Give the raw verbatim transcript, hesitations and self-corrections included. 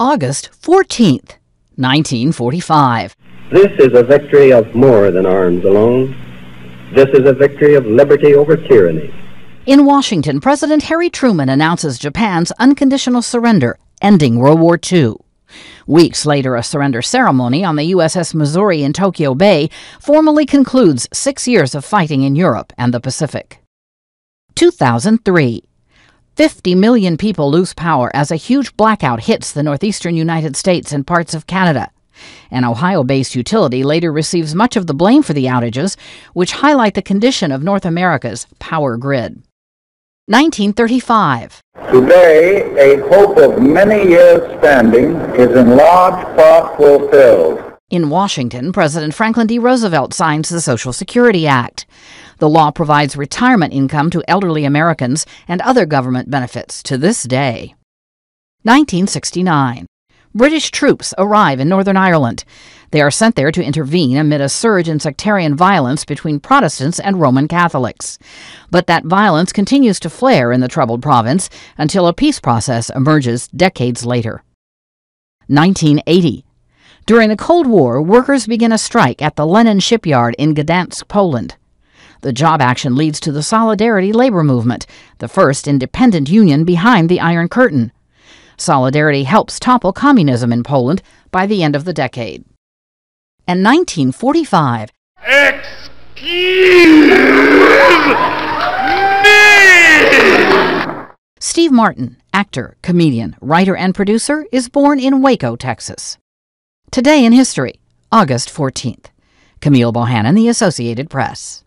August fourteenth, nineteen forty-five. This is a victory of more than arms alone. This is a victory of liberty over tyranny. In Washington, President Harry Truman announces Japan's unconditional surrender, ending World War Two. Weeks later, a surrender ceremony on the U S S Missouri in Tokyo Bay formally concludes six years of fighting in Europe and the Pacific. two thousand three. fifty million people lose power as a huge blackout hits the northeastern United States and parts of Canada. An Ohio-based utility later receives much of the blame for the outages, which highlight the condition of North America's power grid. nineteen thirty-five. Today, a hope of many years standing is in large part fulfilled. In Washington, President Franklin D. Roosevelt signs the Social Security Act. The law provides retirement income to elderly Americans and other government benefits to this day. nineteen sixty-nine. British troops arrive in Northern Ireland. They are sent there to intervene amid a surge in sectarian violence between Protestants and Roman Catholics. But that violence continues to flare in the troubled province until a peace process emerges decades later. nineteen eighty. During the Cold War, workers begin a strike at the Lenin shipyard in Gdansk, Poland. The job action leads to the Solidarity Labor Movement, the first independent union behind the Iron Curtain. Solidarity helps topple communism in Poland by the end of the decade. And nineteen forty-five. Excuse me! Steve Martin, actor, comedian, writer, and producer, is born in Waco, Texas. Today in History, August fourteenth. Camille Bohannon, The Associated Press.